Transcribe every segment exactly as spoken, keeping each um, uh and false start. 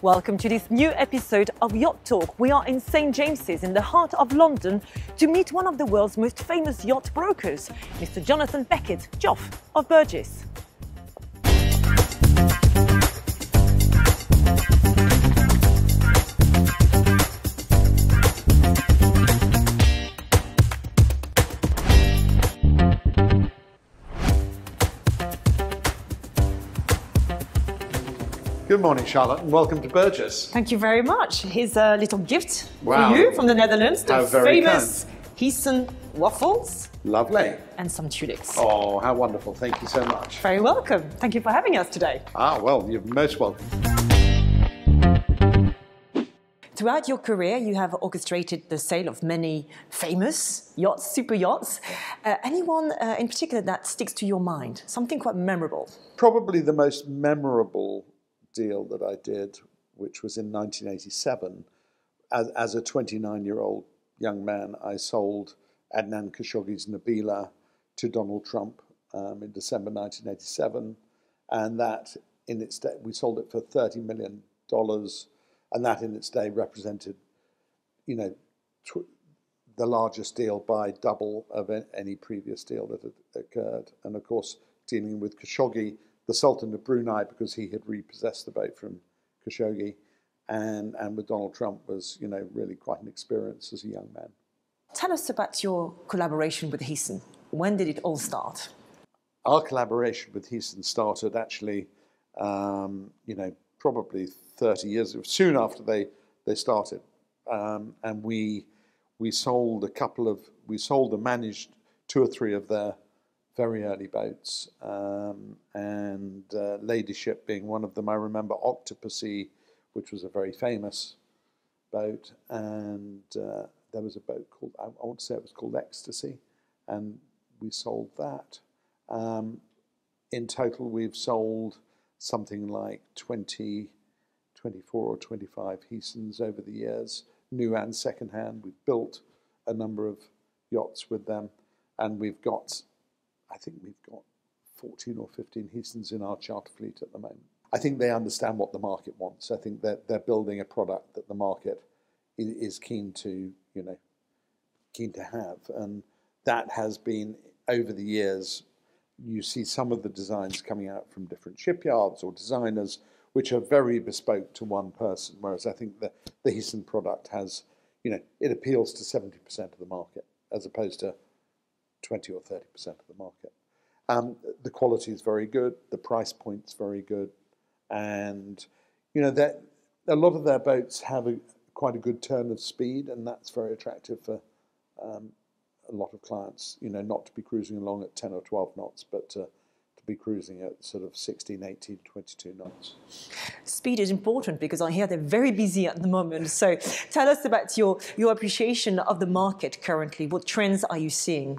Welcome to this new episode of Yacht Talk. We are in Saint James's in the heart of London to meet one of the world's most famous yacht brokers, Mister Jonathan Beckett, Joff of Burgess. Good morning, Charlotte, and welcome to Burgess. Thank you very much. Here's a little gift wow. for you from the Netherlands. The how very famous Heesen waffles. Lovely. And some tulips. Oh, how wonderful. Thank you so much. Very welcome. Thank you for having us today. Ah, well, you're most welcome. Throughout your career, you have orchestrated the sale of many famous yachts, super yachts. Uh, anyone uh, in particular that sticks to your mind? Something quite memorable? Probably the most memorable deal that I did, which was in nineteen eighty-seven. As, as a twenty-nine-year-old young man, I sold Adnan Khashoggi's Nabila to Donald Trump um, in December nineteen eighty-seven, and that in its day, we sold it for thirty million dollars, and that in its day represented, you know, tw the largest deal by double of any previous deal that had occurred. And of course, dealing with Khashoggi, the Sultan of Brunei, because he had repossessed the boat from Khashoggi, and, and with Donald Trump was, you know, really quite an experience as a young man. Tell us about your collaboration with Heesen. When did it all start? Our collaboration with Heesen started actually, um, you know, probably thirty years, soon after they, they started. Um, and we, we sold a couple of, we sold and managed two or three of their very early boats, um, and uh, Ladyship being one of them. I remember Octopussy, which was a very famous boat, and uh, there was a boat called, I want to say it was called Ecstasy, and we sold that. Um, in total, we've sold something like twenty, twenty-four or twenty-five Heesens over the years, new and secondhand. We've built a number of yachts with them, and we've got I think we've got fourteen or fifteen Heesens in our charter fleet at the moment. I think they understand what the market wants. I think that they're building a product that the market is keen to, you know, keen to have. And that has been, over the years, you see some of the designs coming out from different shipyards or designers, which are very bespoke to one person. Whereas I think the, the Heesen product has, you know, it appeals to seventy percent of the market, as opposed to twenty or thirty percent of the market. Um, the quality is very good, the price point's very good, and you know that a lot of their boats have a, quite a good turn of speed, and that's very attractive for um, a lot of clients, you know, not to be cruising along at ten or twelve knots, but to, to be cruising at sort of sixteen, eighteen, twenty-two knots. Speed is important because I hear they're very busy at the moment. So tell us about your, your appreciation of the market currently. What trends are you seeing?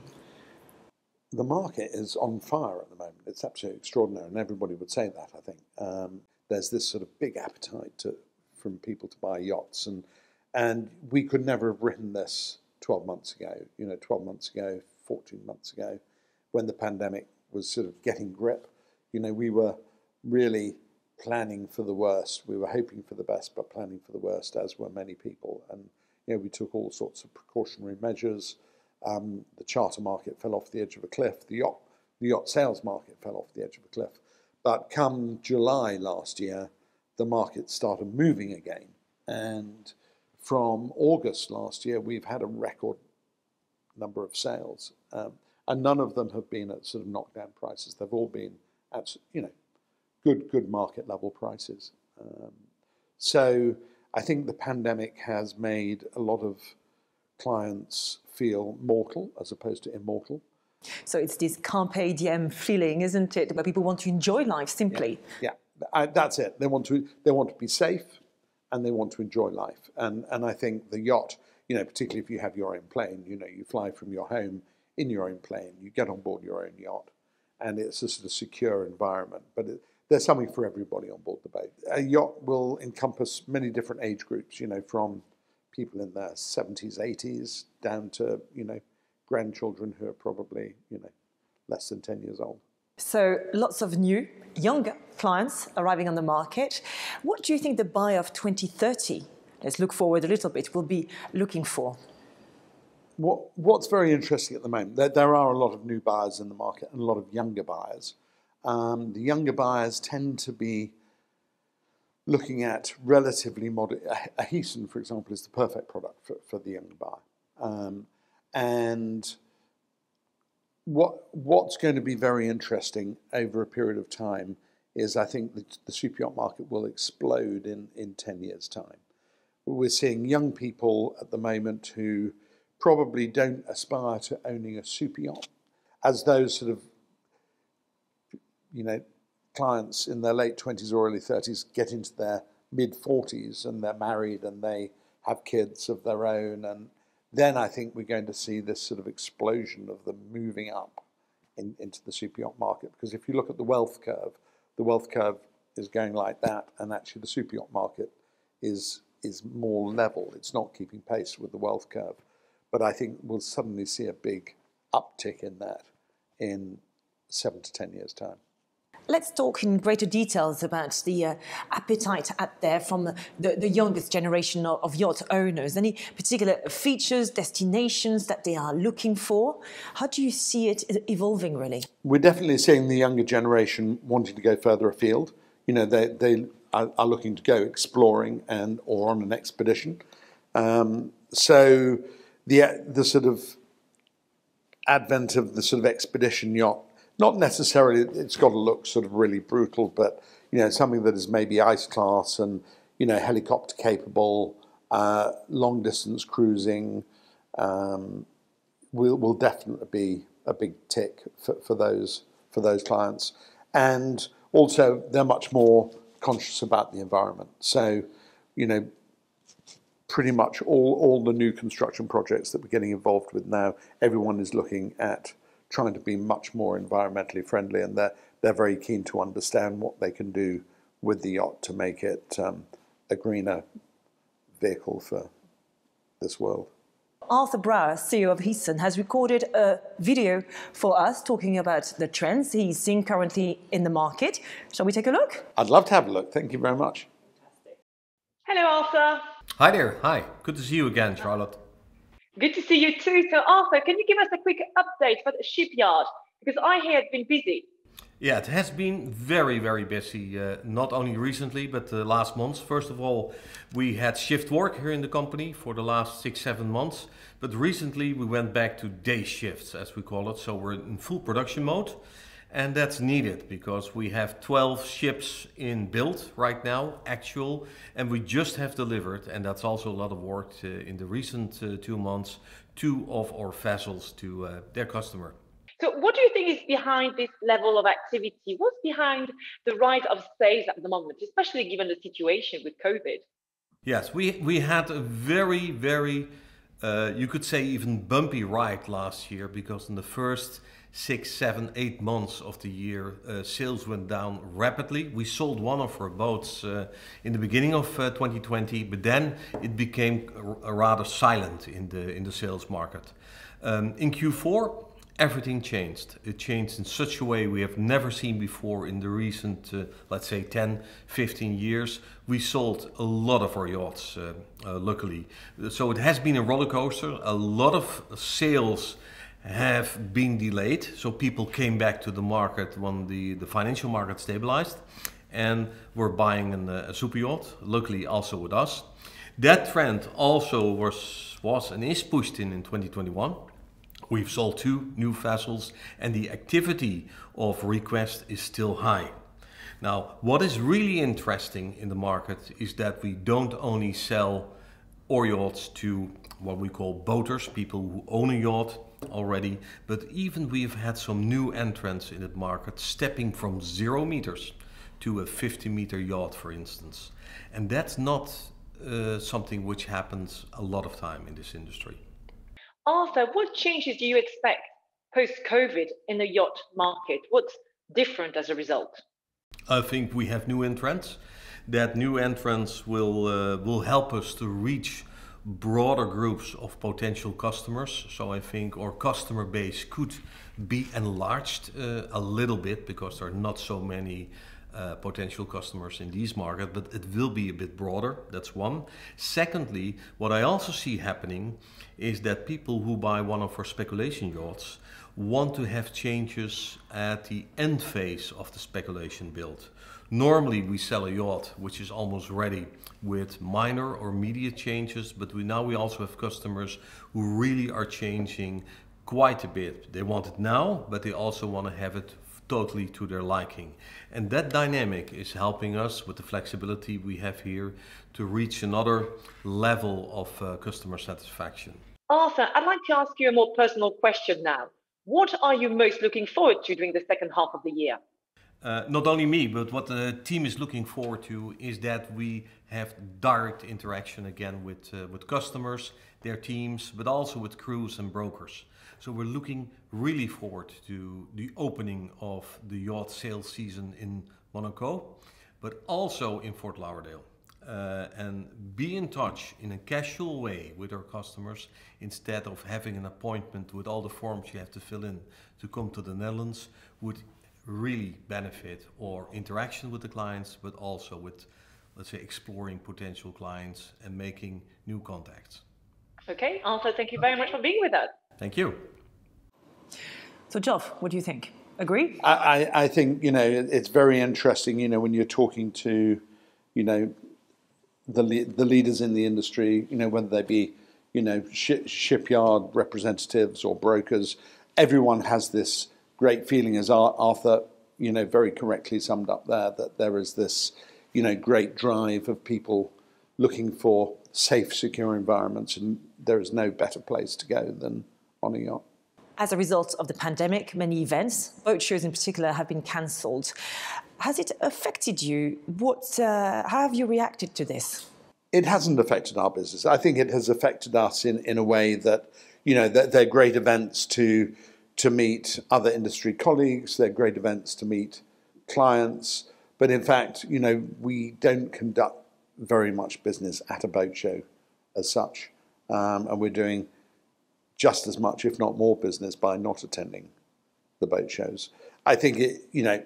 The market is on fire at the moment. It's absolutely extraordinary, and everybody would say that, I think. Um, there's this sort of big appetite to, from people to buy yachts, and and we could never have written this twelve months ago, you know, twelve months ago, fourteen months ago, when the pandemic was sort of getting grip. You know, we were really planning for the worst. We were hoping for the best, but planning for the worst, as were many people. And, you know, we took all sorts of precautionary measures. Um, the charter market fell off the edge of a cliff. The yacht, the yacht sales market fell off the edge of a cliff. But come July last year, the market started moving again. And from August last year, we've had a record number of sales. Um, and none of them have been at sort of knockdown prices. They've all been at, you know, good, good market level prices. Um, so I think the pandemic has made a lot of clients feel mortal as opposed to immortal. So it's this carpe diem feeling, isn't it, where people want to enjoy life simply. Yeah, yeah. I, that's it. They want to they want to be safe, and they want to enjoy life. And and I think the yacht, you know, particularly if you have your own plane, you know, you fly from your home in your own plane, you get on board your own yacht, and it's a sort of secure environment. But it, there's something for everybody on board the boat. A yacht will encompass many different age groups, you know, from people in their seventies, eighties, down to, you know, grandchildren who are probably, you know, less than ten years old. So lots of new, younger clients arriving on the market. What do you think the buyer of twenty thirty, let's look forward a little bit, will be looking for? What, what's very interesting at the moment, there, there are a lot of new buyers in the market and a lot of younger buyers. Um, the younger buyers tend to be looking at relatively modern. A Heaton, for example, is the perfect product for, for the younger buyer. Um, and what what's going to be very interesting over a period of time is I think that the super yacht market will explode in, in ten years' time. We're seeing young people at the moment who probably don't aspire to owning a super yacht, as those sort of, you know, clients in their late twenties or early thirties get into their mid forties and they're married and they have kids of their own. And then I think we're going to see this sort of explosion of them moving up in, into the super yacht market. Because if you look at the wealth curve, the wealth curve is going like that, and actually the super yacht market is, is more level. It's not keeping pace with the wealth curve. But I think we'll suddenly see a big uptick in that in seven to ten years' time. Let's talk in greater details about the uh, appetite out there from the, the youngest generation of, of yacht owners. Any particular features, destinations that they are looking for? How do you see it evolving, really? We're definitely seeing the younger generation wanting to go further afield. You know, they, they are, are looking to go exploring and or on an expedition. Um, so the, the sort of advent of the sort of expedition yacht, not necessarily, it's got to look sort of really brutal, but, you know, something that is maybe ice class and, you know, helicopter capable, uh, long distance cruising um, will, will definitely be a big tick for, for, those, for those clients. And also they're much more conscious about the environment. So, you know, pretty much all, all the new construction projects that we're getting involved with now, everyone is looking at trying to be much more environmentally friendly, and they're, they're very keen to understand what they can do with the yacht to make it um, a greener vehicle for this world. Arthur Brouwer, C E O of Heaton, has recorded a video for us talking about the trends he's seeing currently in the market. Shall we take a look? I'd love to have a look. Thank you very much. Hello, Arthur. Hi there. Hi. Good to see you again, Charlotte. Good to see you too. So Arthur, can you give us a quick update for the shipyard? Because I hear it's been busy. Yeah, it has been very, very busy, uh, not only recently, but the last months. First of all, we had shift work here in the company for the last six, seven months. But recently we went back to day shifts, as we call it. So we're in full production mode. And that's needed because we have twelve ships in build right now, actual, and we just have delivered, and that's also a lot of work uh, in the recent uh, two months, two of our vessels to uh, their customer. So what do you think is behind this level of activity? What's behind the rise of sales at the moment, especially given the situation with COVID? Yes, we, we had a very, very, uh, you could say even bumpy ride last year, because in the first six, seven, eight months of the year, uh, sales went down rapidly. We sold one of our boats uh, in the beginning of uh, twenty twenty, but then it became a, a rather silent in the, in the sales market. Um, in Q four, everything changed. It changed in such a way we have never seen before in the recent, uh, let's say, ten, fifteen years. We sold a lot of our yachts, uh, uh, luckily. So it has been a roller coaster, a lot of sales have been delayed, so people came back to the market when the, the financial market stabilized and were buying an, a super yacht, luckily also with us. That trend also was, was and is pushed in in twenty twenty-one. We've sold two new vessels and the activity of request is still high. Now, what is really interesting in the market is that we don't only sell our yachts to what we call boaters, people who own a yacht already, but even we've had some new entrants in the market stepping from zero meters to a fifty meter yacht, for instance. And that's not uh, something which happens a lot of time in this industry. Arthur, what changes do you expect post-COVID in the yacht market? What's different as a result? I think we have new entrants. That new entrants will, uh, will help us to reach broader groups of potential customers. So I think our customer base could be enlarged uh, a little bit, because there are not so many uh, potential customers in these markets, but it will be a bit broader. That's one. Secondly, what I also see happening is that people who buy one of our speculation yachts want to have changes at the end phase of the speculation build. Normally we sell a yacht which is almost ready with minor or immediate changes, but we now we also have customers who really are changing quite a bit. They want it now, but they also want to have it totally to their liking. And that dynamic is helping us with the flexibility we have here to reach another level of uh, customer satisfaction. Arthur, I'd like to ask you a more personal question now. What are you most looking forward to during the second half of the year? Uh, not only me, but what the team is looking forward to is that we have direct interaction again with, uh, with customers, their teams, but also with crews and brokers. So we're looking really forward to the opening of the yacht sales season in Monaco, but also in Fort Lauderdale. Uh, and be in touch in a casual way with our customers instead of having an appointment with all the forms you have to fill in to come to the Netherlands would really benefit our interaction with the clients, but also with, let's say, exploring potential clients and making new contacts. Okay, Arthur, thank you very much for being with us. Thank you. So, Joff, what do you think? Agree? I, I think, you know, it's very interesting, you know, when you're talking to, you know, the le the leaders in the industry, you know, whether they be, you know, sh shipyard representatives or brokers, everyone has this great feeling, as Arthur, you know, very correctly summed up there, that there is this, you know, great drive of people looking for safe, secure environments, and there is no better place to go than on a yacht. As a result of the pandemic, many events, boat shows in particular, have been cancelled. Has it affected you? What, uh, how have you reacted to this? It hasn't affected our business. I think it has affected us in, in a way that, you know, that they're great events to... to meet other industry colleagues, they're great events to meet clients. But in fact, you know, we don't conduct very much business at a boat show as such. Um, and we're doing just as much, if not more, business by not attending the boat shows. I think, it, you know,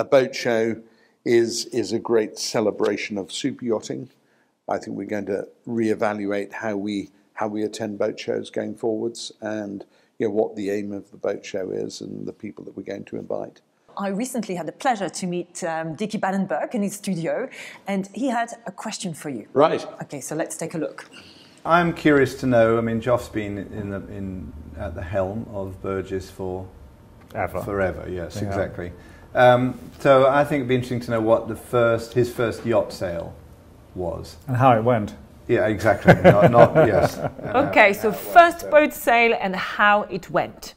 a boat show is, is a great celebration of super yachting. I think we're going to reevaluate how we, how we attend boat shows going forwards, and you know, what the aim of the boat show is and the people that we're going to invite. I recently had the pleasure to meet um, Dickie Bannenberg in his studio, and he had a question for you. Right. Okay, so let's take a look. I'm curious to know, I mean, Joff's been in the, in, at the helm of Burgess for... Ever. Forever, yes, yeah. Exactly. Um, so I think it'd be interesting to know what the first, his first yacht sale was. And how it went. Yeah, exactly. Not, not, yes. Okay, so first boat sale and how it went.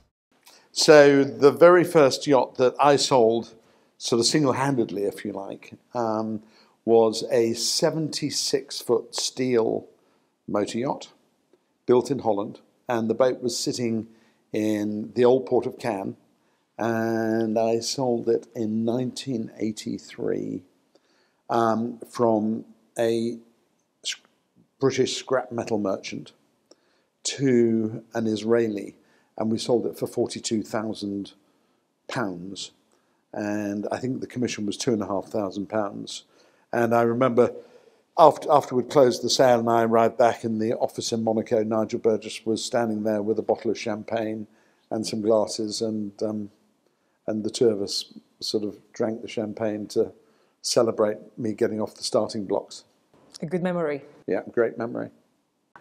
So the very first yacht that I sold, sort of single-handedly, if you like, um, was a seventy-six foot steel motor yacht built in Holland. And the boat was sitting in the old port of Cannes. And I sold it in nineteen eighty-three um, from a... British scrap metal merchant to an Israeli, and we sold it for forty-two thousand pounds, and I think the commission was two and a half thousand pounds. And I remember after, after we'd closed the sale and I arrived back in the office in Monaco, Nigel Burgess was standing there with a bottle of champagne and some glasses, and um, and the two of us sort of drank the champagne to celebrate me getting off the starting blocks. A good memory. Yeah, great memory.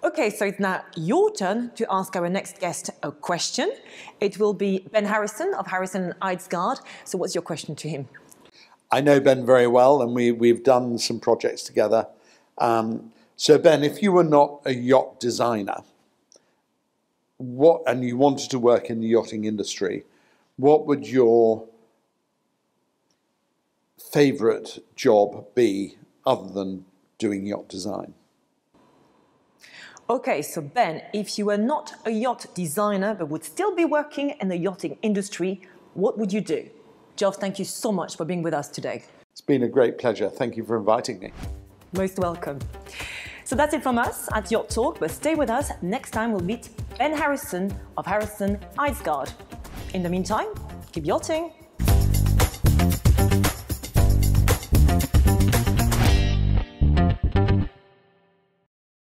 Okay, so it's now your turn to ask our next guest a question. It will be Ben Harrison of Harrison Eidsgaard. So what's your question to him? I know Ben very well, and we, we've done some projects together. Um, so Ben, if you were not a yacht designer, what, and you wanted to work in the yachting industry, what would your favourite job be other than doing yacht design? Okay, so Ben, if you were not a yacht designer but would still be working in the yachting industry, what would you do? Joff, thank you so much for being with us today. It's been a great pleasure. Thank you for inviting me. Most welcome. So that's it from us at Yacht Talk, but stay with us. Next time we'll meet Ben Harrison of Harrison Eidsgaard. In the meantime, keep yachting.